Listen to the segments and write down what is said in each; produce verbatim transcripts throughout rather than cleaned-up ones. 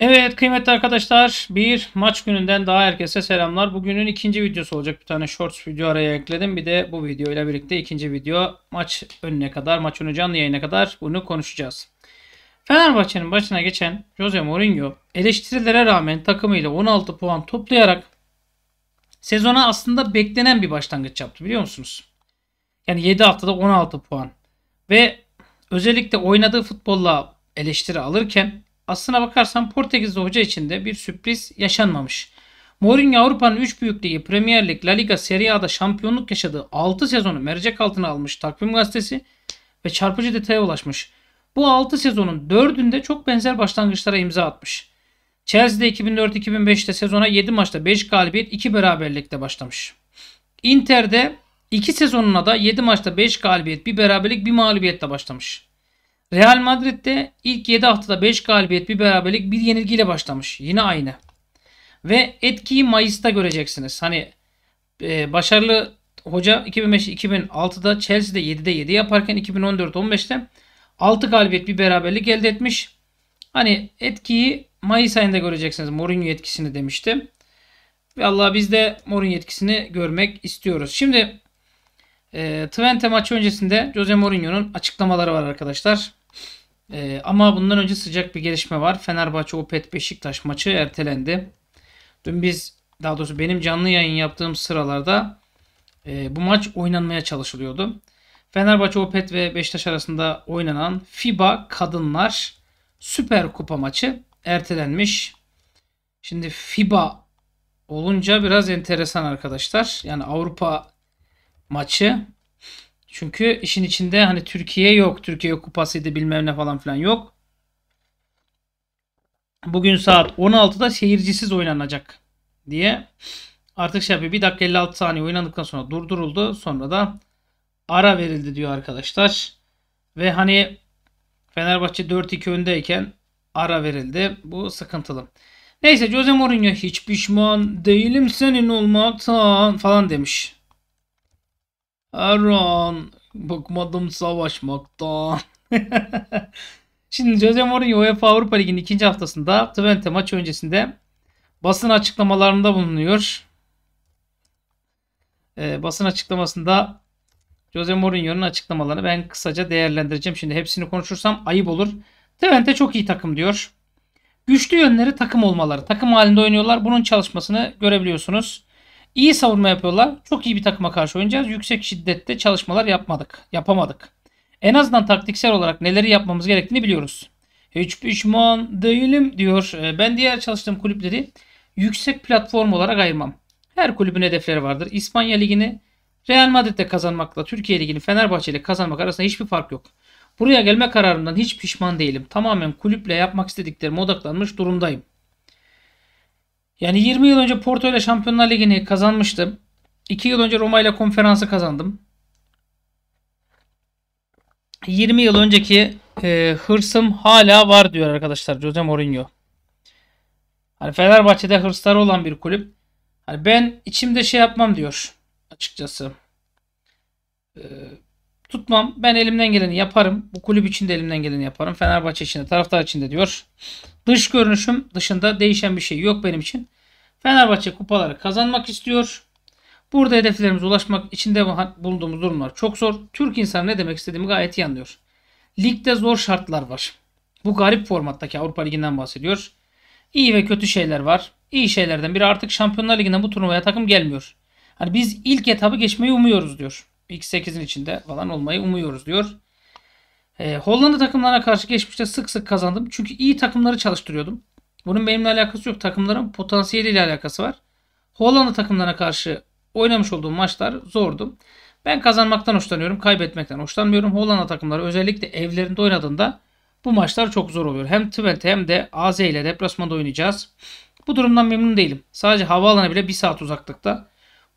Evet kıymetli arkadaşlar, bir maç gününden daha herkese selamlar. Bugünün ikinci videosu olacak. Bir tane shorts video araya ekledim. Bir de bu video ile birlikte ikinci video maç önüne kadar, maç önü canlı yayına kadar bunu konuşacağız. Fenerbahçe'nin başına geçen Jose Mourinho eleştirilere rağmen takımıyla on altı puan toplayarak sezona aslında beklenen bir başlangıç yaptı, biliyor musunuz? Yani yedi haftada on altı puan ve özellikle oynadığı futbolla eleştiri alırken aslına bakarsan Portekizli hoca için de bir sürpriz yaşanmamış. Mourinho Avrupa'nın üç büyük ligi Premier League, La Liga, Serie A'da şampiyonluk yaşadığı altı sezonu mercek altına almış Takvim Gazetesi ve çarpıcı detaya ulaşmış. Bu altı sezonun dördünde çok benzer başlangıçlara imza atmış. Chelsea'de iki bin dört iki bin beşte sezona yedi maçta beş galibiyet iki beraberlikle başlamış. Inter'de iki sezonuna da yedi maçta beş galibiyet bir beraberlik bir mağlubiyetle başlamış. Real Madrid'de ilk yedi haftada beş galibiyet bir beraberlik bir yenilgiyle başlamış. Yine aynı. Ve etkiyi Mayıs'ta göreceksiniz. Hani e, başarılı hoca iki bin beş iki bin altıda Chelsea'de yedide yedi yaparken iki bin on dört on beşte altı galibiyet bir beraberlik elde etmiş. Hani etkiyi Mayıs ayında göreceksiniz. Mourinho etkisini demiştim. Ve Allah biz de Mourinho etkisini görmek istiyoruz. Şimdi e, Twente maçı öncesinde Jose Mourinho'nun açıklamaları var arkadaşlar. Ee, ama bundan önce sıcak bir gelişme var. Fenerbahçe Opet Beşiktaş maçı ertelendi. Dün biz, daha doğrusu benim canlı yayın yaptığım sıralarda e, bu maç oynanmaya çalışılıyordu. Fenerbahçe Opet ve Beşiktaş arasında oynanan FIBA Kadınlar Süper Kupa maçı ertelenmiş. Şimdi FIBA olunca biraz enteresan arkadaşlar. Yani Avrupa maçı. Çünkü işin içinde hani Türkiye yok. Türkiye kupasıydı bilmem ne falan filan yok. Bugün saat on altıda seyircisiz oynanacak diye. Artık şey yapıyor. bir dakika elli altı saniye oynandıktan sonra durduruldu. Sonra da ara verildi diyor arkadaşlar. Ve hani Fenerbahçe dört iki öndeyken ara verildi. Bu sıkıntılı. Neyse Jose Mourinho hiç pişman değilim senin olmaktan falan demiş. Erran bıkmadım savaşmaktan. Şimdi Jose Mourinho UEFA Avrupa Ligi'nin ikinci haftasında Twente maçı öncesinde basın açıklamalarında bulunuyor. Ee, basın açıklamasında Jose Mourinho'nun açıklamalarını ben kısaca değerlendireceğim. Şimdi hepsini konuşursam ayıp olur. Twente çok iyi takım diyor. Güçlü yönleri takım olmaları. Takım halinde oynuyorlar. Bunun çalışmasını görebiliyorsunuz. İyi savunma yapıyorlar. Çok iyi bir takıma karşı oynayacağız. Yüksek şiddette çalışmalar yapmadık. Yapamadık. En azından taktiksel olarak neleri yapmamız gerektiğini biliyoruz. Hiç pişman değilim diyor. Ben diğer çalıştığım kulüpleri yüksek platform olarak ayırmam. Her kulübün hedefleri vardır. İspanya Ligi'ni Real Madrid'de kazanmakla Türkiye Ligi'ni Fenerbahçe ile kazanmak arasında hiçbir fark yok. Buraya gelme kararımdan hiç pişman değilim. Tamamen kulüple yapmak istediklerime odaklanmış durumdayım. Yani yirmi yıl önce Porto ile Şampiyonlar Ligi'ni kazanmıştım. iki yıl önce Roma ile konferansı kazandım. yirmi yıl önceki e, hırsım hala var diyor arkadaşlar Jose Mourinho. Hani Fenerbahçe'de hırsları olan bir kulüp. Hani ben içimde şey yapmam diyor açıkçası. E, tutmam. Ben elimden geleni yaparım. Bu kulüp için de elimden geleni yaparım. Fenerbahçe için de, taraftar için de diyor. Dış görünüşüm dışında değişen bir şey yok benim için. Fenerbahçe kupaları kazanmak istiyor. Burada hedeflerimize ulaşmak için de bulunduğumuz durumlar çok zor. Türk insanı ne demek istediğimi gayet iyi anlıyor. Ligde zor şartlar var. Bu garip formattaki Avrupa Ligi'nden bahsediyor. İyi ve kötü şeyler var. İyi şeylerden biri artık Şampiyonlar Ligi'nden bu turnuvaya takım gelmiyor. Hani biz ilk etabı geçmeyi umuyoruz diyor. İlk sekizin içinde falan olmayı umuyoruz diyor. Ee, Hollanda takımlarına karşı geçmişte sık sık kazandım. Çünkü iyi takımları çalıştırıyordum. Bunun benimle alakası yok. Takımların potansiyeliyle alakası var. Hollanda takımlarına karşı oynamış olduğum maçlar zordu. Ben kazanmaktan hoşlanıyorum. Kaybetmekten hoşlanmıyorum. Hollanda takımları özellikle evlerinde oynadığında bu maçlar çok zor oluyor. Hem Twente hem de A Z ile deplasmanda oynayacağız. Bu durumdan memnun değilim. Sadece havaalanı bile bir saat uzaklıkta.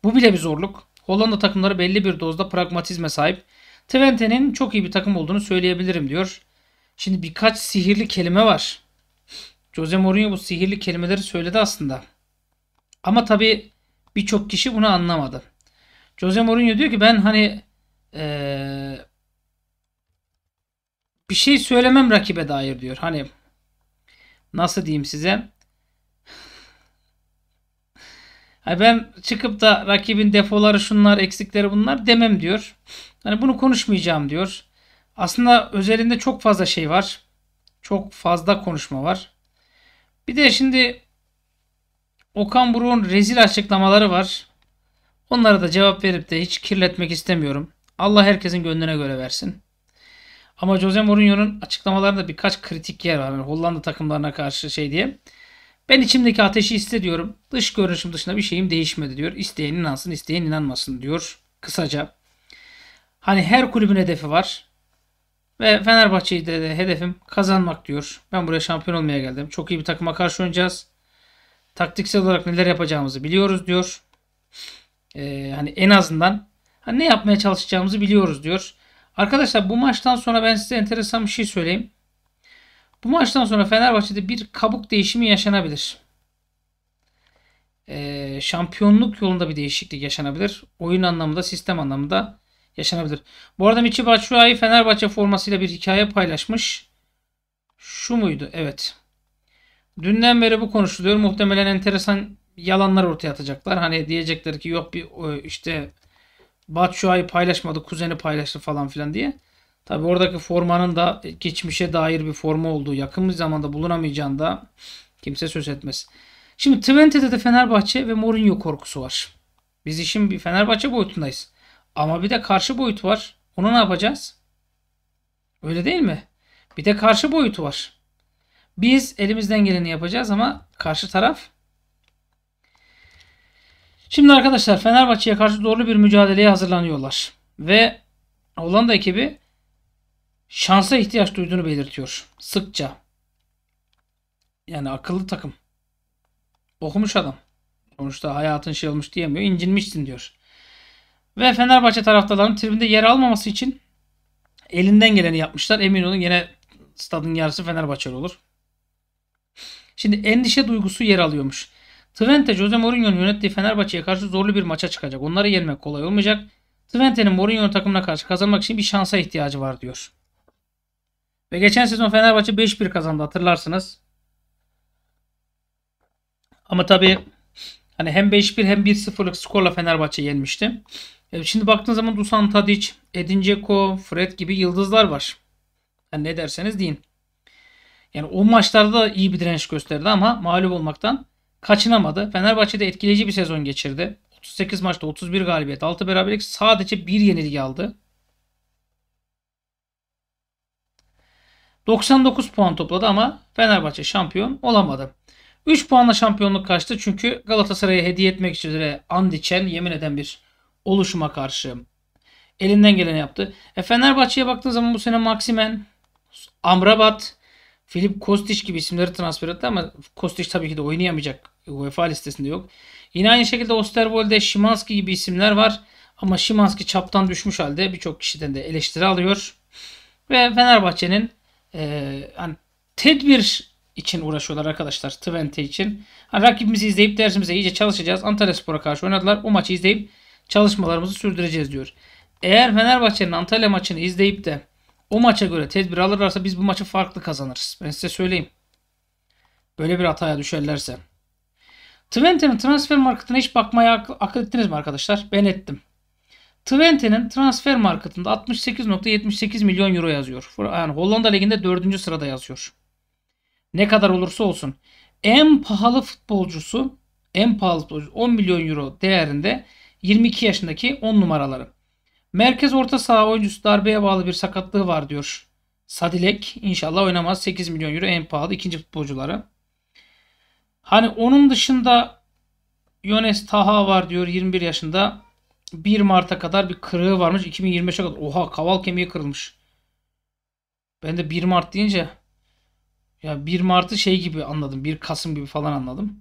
Bu bile bir zorluk. Hollanda takımları belli bir dozda pragmatizme sahip. Twente'nin çok iyi bir takım olduğunu söyleyebilirim diyor. Şimdi birkaç sihirli kelime var. Jose Mourinho bu sihirli kelimeleri söyledi aslında. Ama tabi birçok kişi bunu anlamadı. Jose Mourinho diyor ki ben hani ee, bir şey söylemem rakibe dair diyor. Hani nasıl diyeyim size? Hani ben çıkıp da rakibin defoları şunlar, eksikleri bunlar demem diyor. Hani bunu konuşmayacağım diyor. Aslında özelinde çok fazla şey var. Çok fazla konuşma var. Bir de şimdi Okan Buruk'un rezil açıklamaları var. Onlara da cevap verip de hiç kirletmek istemiyorum. Allah herkesin gönlüne göre versin. Ama Jose Mourinho'nun açıklamalarında birkaç kritik yer var. Yani Hollanda takımlarına karşı şey diye. Ben içimdeki ateşi hissediyorum. Dış görünüşüm dışında bir şeyim değişmedi diyor. İsteyen inansın, isteyen inanmasın diyor. Kısaca. Hani her kulübün hedefi var. Ve Fenerbahçe'de de hedefim kazanmak diyor. Ben buraya şampiyon olmaya geldim. Çok iyi bir takıma karşı oynayacağız. Taktiksel olarak neler yapacağımızı biliyoruz diyor. Ee, hani en azından hani ne yapmaya çalışacağımızı biliyoruz diyor. Arkadaşlar bu maçtan sonra ben size enteresan bir şey söyleyeyim. Bu maçtan sonra Fenerbahçe'de bir kabuk değişimi yaşanabilir. Ee, şampiyonluk yolunda bir değişiklik yaşanabilir. Oyun anlamında, sistem anlamında yaşanabilir. Bu arada Michy Batshuayi Fenerbahçe formasıyla bir hikaye paylaşmış. Şu muydu? Evet. Dünden beri bu konuşuluyor. Muhtemelen enteresan yalanlar ortaya atacaklar. Hani diyecekler ki yok bir işte Batshuayi paylaşmadı, kuzeni paylaştı falan filan diye. Tabi oradaki formanın da geçmişe dair bir forma olduğu, yakın bir zamanda bulunamayacağını da kimse söz etmez. Şimdi Twente'de de Fenerbahçe ve Mourinho korkusu var. Biz işin bir Fenerbahçe boyutundayız. Ama bir de karşı boyut var. Onu ne yapacağız? Öyle değil mi? Bir de karşı boyutu var. Biz elimizden geleni yapacağız ama karşı taraf. Şimdi arkadaşlar Fenerbahçe'ye karşı doğru bir mücadeleye hazırlanıyorlar. Ve Hollanda ekibi şansa ihtiyaç duyduğunu belirtiyor. Sıkça. Yani akıllı takım. Okumuş adam. Sonuçta hayatın şey olmuş diyemiyor. İncinmişsin diyor. Ve Fenerbahçe taraftarlarının tribünde yer almaması için elinden geleni yapmışlar. Emin olun yine stadın yarısı Fenerbahçeli olur. Şimdi endişe duygusu yer alıyormuş. Twente, Jose Mourinho'nun yönettiği Fenerbahçe'ye karşı zorlu bir maça çıkacak. Onları yenmek kolay olmayacak. Twente'nin Mourinho takımına karşı kazanmak için bir şansa ihtiyacı var diyor. Ve geçen sezon Fenerbahçe beş bir kazandı hatırlarsınız. Ama tabii hani hem beş bir hem bir sıfırlık skorla Fenerbahçe yenmişti. Şimdi baktığınız zaman Dusan Tadic, Edin Dzeko, Fred gibi yıldızlar var. Yani ne derseniz deyin. Yani o maçlarda da iyi bir direnç gösterdi ama mağlup olmaktan kaçınamadı. Fenerbahçe'de etkileyici bir sezon geçirdi. otuz sekiz maçta otuz bir galibiyet, altı beraberlik, sadece bir yenilgi aldı. doksan dokuz puan topladı ama Fenerbahçe şampiyon olamadı. üç puanla şampiyonluk kaçtı çünkü Galatasaray'a hediye etmek üzere and içen, yemin eden bir oluşuma karşı elinden geleni yaptı. E Fenerbahçe'ye baktığın zaman bu sene Maximin, Amrabat, Filip Kostić gibi isimleri transfer etti ama Kostić tabii ki de oynayamayacak. UEFA listesinde yok. Yine aynı şekilde Oosterwolde, Szymański gibi isimler var. Ama Szymański çaptan düşmüş halde birçok kişiden de eleştiri alıyor. Ve Fenerbahçe'nin e, hani tedbir için uğraşıyorlar arkadaşlar. Twente için. Yani rakibimizi izleyip dersimize iyice çalışacağız. Antalya Spor'a karşı oynadılar. O maçı izleyip çalışmalarımızı sürdüreceğiz diyor. Eğer Fenerbahçe'nin Antalya maçını izleyip de o maça göre tedbir alırlarsa biz bu maçı farklı kazanırız. Ben size söyleyeyim. Böyle bir hataya düşerlerse. Twente'nin transfer marketine hiç bakmaya ak akıl ettiniz mi arkadaşlar? Ben ettim. Twente'nin transfer marketinde altmış sekiz nokta yetmiş sekiz milyon euro yazıyor. Yani Hollanda liginde dördüncü sırada yazıyor. Ne kadar olursa olsun. En pahalı futbolcusu en pahalı futbolcusu on milyon euro değerinde yirmi iki yaşındaki on numaraları. Merkez orta saha oyuncusu darbeye bağlı bir sakatlığı var diyor. Sadilek inşallah oynamaz. sekiz milyon euro en pahalı ikinci futbolcuları. Hani onun dışında Yunes Taha var diyor yirmi bir yaşında. bir Mart'a kadar bir kırığı varmış. iki bin yirmi beşe kadar. Oha kaval kemiği kırılmış. Ben de bir Mart deyince ya bir Mart'ı şey gibi anladım. bir Kasım gibi falan anladım.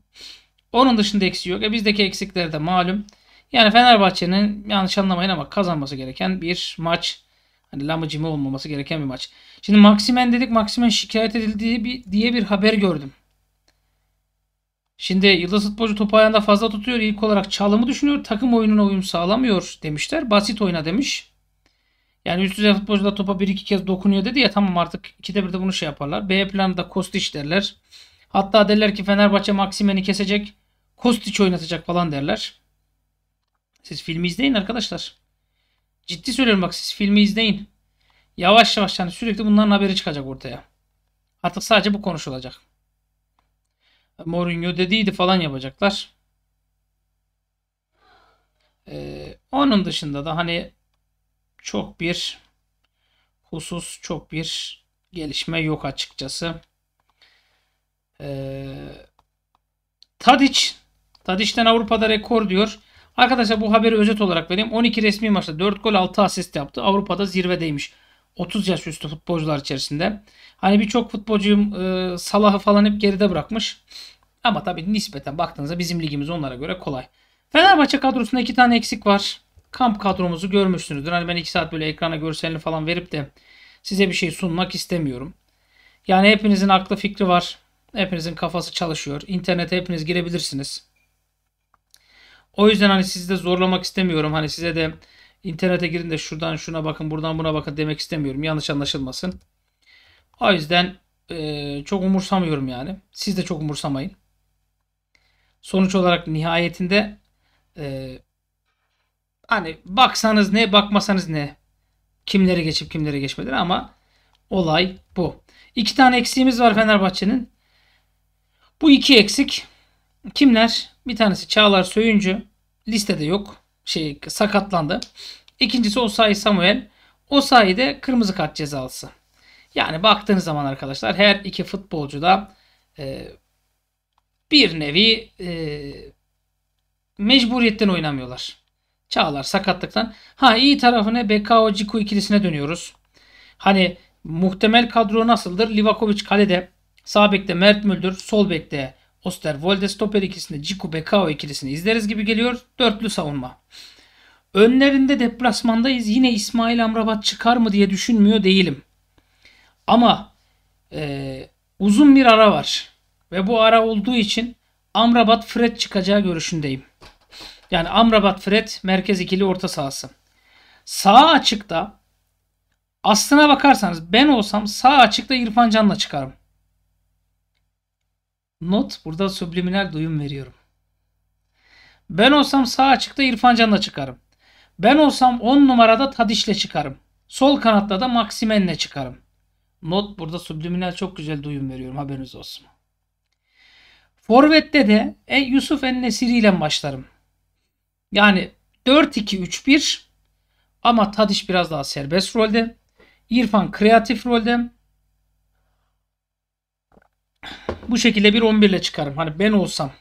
Onun dışında eksiği yok. E bizdeki eksikler de malum. Yani Fenerbahçe'nin yanlış anlamayın ama kazanması gereken bir maç. Hani lamıcımı olmaması gereken bir maç. Şimdi Maximin dedik. Maximin şikayet edildiği bir, diye bir haber gördüm. Şimdi yıldız futbolcu topu ayağında fazla tutuyor. İlk olarak çalımı düşünüyor. Takım oyununa uyum sağlamıyor demişler. Basit oyna demiş. Yani üst düzey futbolcu da topa bir iki kez dokunuyor dedi ya. Tamam artık ikide birde bunu şey yaparlar. B planında Kostić derler. Hatta derler ki Fenerbahçe Maximin'i kesecek, Kostić oynatacak falan derler. Siz filmi izleyin arkadaşlar. Ciddi söylüyorum bak, siz filmi izleyin. Yavaş yavaş yani sürekli bunların haberi çıkacak ortaya. Artık sadece bu konuşulacak. Mourinho dediydi falan yapacaklar. Ee, onun dışında da hani çok bir husus, çok bir gelişme yok açıkçası. Ee, Tadic. Tadic'ten Avrupa'da rekor diyor. Arkadaşlar bu haberi özet olarak vereyim. on iki resmi maçta dört gol altı asist yaptı. Avrupa'da zirvedeymiş. otuz yaş üstü futbolcular içerisinde. Hani birçok futbolcuyum e, Salah'ı falan hep geride bırakmış. Ama tabii nispeten baktığınızda bizim ligimiz onlara göre kolay. Fenerbahçe kadrosunda iki tane eksik var. Kamp kadromuzu görmüşsünüzdür. Hani ben iki saat böyle ekrana görselini falan verip de size bir şey sunmak istemiyorum. Yani hepinizin aklı fikri var. Hepinizin kafası çalışıyor. İnternete hepiniz girebilirsiniz. O yüzden hani sizi de zorlamak istemiyorum. Hani size de internete girin de şuradan şuna bakın, buradan buna bakın demek istemiyorum. Yanlış anlaşılmasın. O yüzden e, çok umursamıyorum yani. Siz de çok umursamayın. Sonuç olarak nihayetinde e, hani baksanız ne, bakmasanız ne, kimlere geçip kimlere geçmedir ama olay bu. İki tane eksiğimiz var Fenerbahçe'nin. Bu iki eksik kimler? Bir tanesi Çağlar Söyüncü, listede yok, şey sakatlandı. İkincisi Osayi Samuel. Osayi de kırmızı kart cezası. Yani baktığınız zaman arkadaşlar her iki futbolcu da e, bir nevi e, mecburiyetten oynamıyorlar. Çağlar sakatlıktan. Ha iyi tarafına Bekao Ciku ikilisine dönüyoruz. Hani muhtemel kadro nasıldır? Livakovic kalede, sağ bekte Mert Müldür, sol bekte Oosterwolde, stoper ikisinde Ciku Bekao ikilisini izleriz gibi geliyor. Dörtlü savunma. Önlerinde deplasmandayız. Yine İsmail Amrabat çıkar mı diye düşünmüyor değilim. Ama e, uzun bir ara var. Ve bu ara olduğu için Amrabat Fred çıkacağı görüşündeyim. Yani Amrabat Fred merkez ikili orta sahası. Sağ açıkta aslına bakarsanız ben olsam sağ açıkta İrfan Can'la çıkarım. Not, burada subliminal duyum veriyorum. Ben olsam sağ açıkta İrfan Can'la çıkarım. Ben olsam on numarada Tadic'le çıkarım. Sol kanatta da Maximen'le çıkarım. Not, burada subliminal çok güzel duyum veriyorum, haberiniz olsun. Forvet'te de e, Yusuf En-Nesyri ile başlarım. Yani dört iki üç bir ama Tadic biraz daha serbest rolde. İrfan kreatif rolde. Bu şekilde bir on bir ile çıkarım. Hani ben olsam.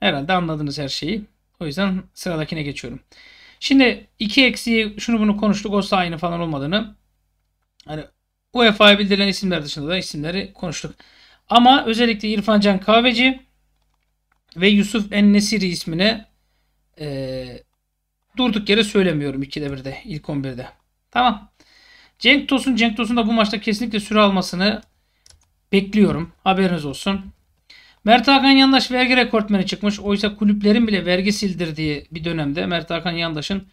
Herhalde anladınız her şeyi. O yüzden sıradakine geçiyorum. Şimdi iki eksiği şunu bunu konuştuk. O aynı falan olmadığını. Hani U E F A'ya bildirilen isimler dışında da isimleri konuştuk. Ama özellikle İrfan Can Kahveci ve Yusuf En-Nesyri ismini e, durduk yere söylemiyorum ikide birde. İlk on birde. Tamam. Cenk Tosun. Cenk Tosun da bu maçta kesinlikle süre almasını bekliyorum. Haberiniz olsun. Mert Hakan Yandaş vergi rekortmeni çıkmış. Oysa kulüplerin bile vergi sildirdiği bir dönemde Mert Hakan Yandaş'ın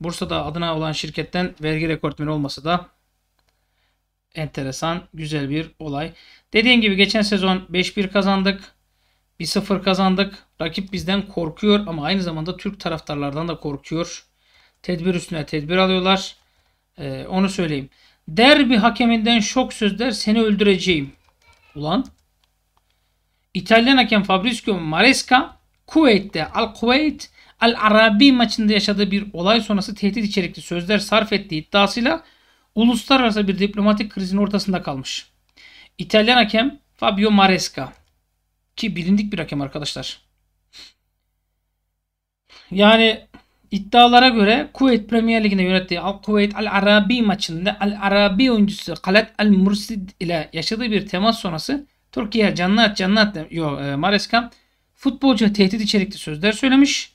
Bursa'da adına olan şirketten vergi rekortmeni olması da enteresan, güzel bir olay. Dediğim gibi geçen sezon beş bir kazandık. bir sıfır kazandık. Rakip bizden korkuyor ama aynı zamanda Türk taraftarlardan da korkuyor. Tedbir üstüne tedbir alıyorlar. Ee, onu söyleyeyim. Derbi hakeminden şok sözler, seni öldüreceğim. Ulan İtalyan hakem Fabrizio Maresca Kuveyt'te Al Kuveyt Al Arabi maçında yaşadığı bir olay sonrası tehdit içerikli sözler sarf ettiği iddiasıyla uluslararası bir diplomatik krizin ortasında kalmış. İtalyan hakem Fabio Maresca ki bilindik bir hakem arkadaşlar. Yani iddialara göre Kuveyt Premier Ligi'nde yönettiği Al Kuveyt Al Arabi maçında Al Arabi oyuncusu Kalat Al Mursid ile yaşadığı bir temas sonrası Türkiye Cannat Cannat yok e, Maresca futbolcuya tehdit içerikli sözler söylemiş.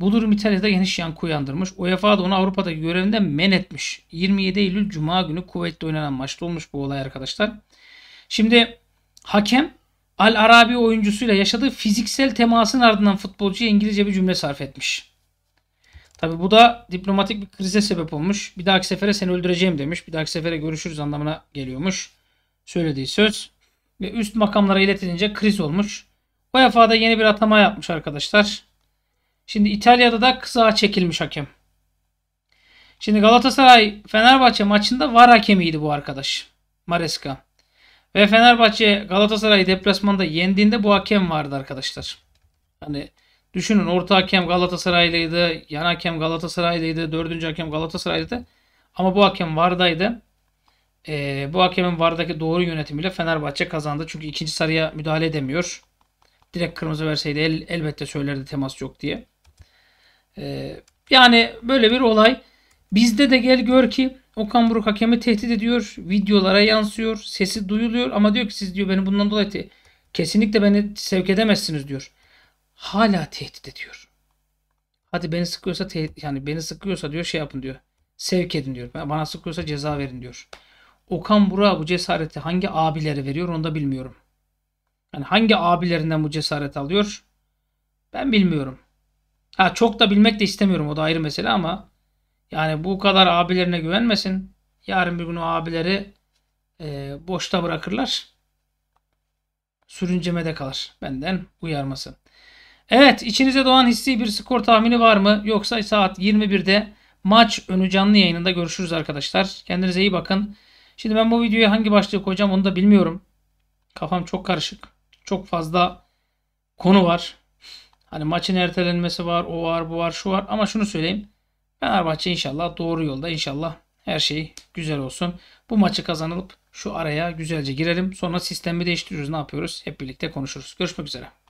Bu durum İtalya'da geniş yankı uyandırmış. U E F A da onu Avrupa'daki görevinden men etmiş. yirmi yedi Eylül Cuma günü Kuveyt'te oynanan maçta olmuş bu olay arkadaşlar. Şimdi hakem Al Arabi oyuncusuyla yaşadığı fiziksel temasın ardından futbolcuya İngilizce bir cümle sarf etmiş. Tabi bu da diplomatik bir krize sebep olmuş. Bir dahaki sefere seni öldüreceğim demiş. Bir dahaki sefere görüşürüz anlamına geliyormuş. Söylediği söz. ve üst makamlara iletilince kriz olmuş. U E F A'da yeni bir atama yapmış arkadaşlar. Şimdi İtalya'da da kısa çekilmiş hakem. Şimdi Galatasaray Fenerbahçe maçında V A R hakemiydi bu arkadaş Maresca. Ve Fenerbahçe Galatasaray deplasmanda yendiğinde bu hakem vardı arkadaşlar. Hani düşünün, orta hakem Galatasaraylıydı, yan hakem Galatasaraylıydı, dördüncü hakem Galatasaraylıydı. Ama bu hakem V A R'daydı. Ee, bu hakemin V A R'daki doğru yönetimiyle Fenerbahçe kazandı. Çünkü ikinci sarıya müdahale edemiyor. Direkt kırmızı verseydi el, elbette söylerdi temas yok diye. Ee, yani böyle bir olay. Bizde de gel gör ki Okan Buruk hakemi tehdit ediyor. Videolara yansıyor. Sesi duyuluyor. Ama diyor ki siz diyor beni bundan dolayı kesinlikle beni sevk edemezsiniz diyor. Hala tehdit ediyor. Hadi beni sıkıyorsa tehdit, yani beni sıkıyorsa diyor şey yapın diyor. Sevk edin diyor. Bana sıkıyorsa ceza verin diyor. Okan Burak'a bu cesareti hangi abileri veriyor onu da bilmiyorum. Yani hangi abilerinden bu cesaret alıyor ben bilmiyorum. Ha, çok da bilmek de istemiyorum, o da ayrı mesele ama yani bu kadar abilerine güvenmesin. Yarın bir gün o abileri e, boşta bırakırlar. Sürüncemede kalır. Benden uyarması. Evet, içinize doğan hissi bir skor tahmini var mı? Yoksa saat yirmi birde maç önü canlı yayınında görüşürüz arkadaşlar. Kendinize iyi bakın. Şimdi ben bu videoya hangi başlığı koyacağım onu da bilmiyorum. Kafam çok karışık. Çok fazla konu var. Hani maçın ertelenmesi var, o var, bu var, şu var. Ama şunu söyleyeyim. Fenerbahçe inşallah doğru yolda, inşallah her şey güzel olsun. Bu maçı kazanılıp şu araya güzelce girelim. Sonra sistemi değiştiriyoruz. Ne yapıyoruz? Hep birlikte konuşuruz. Görüşmek üzere.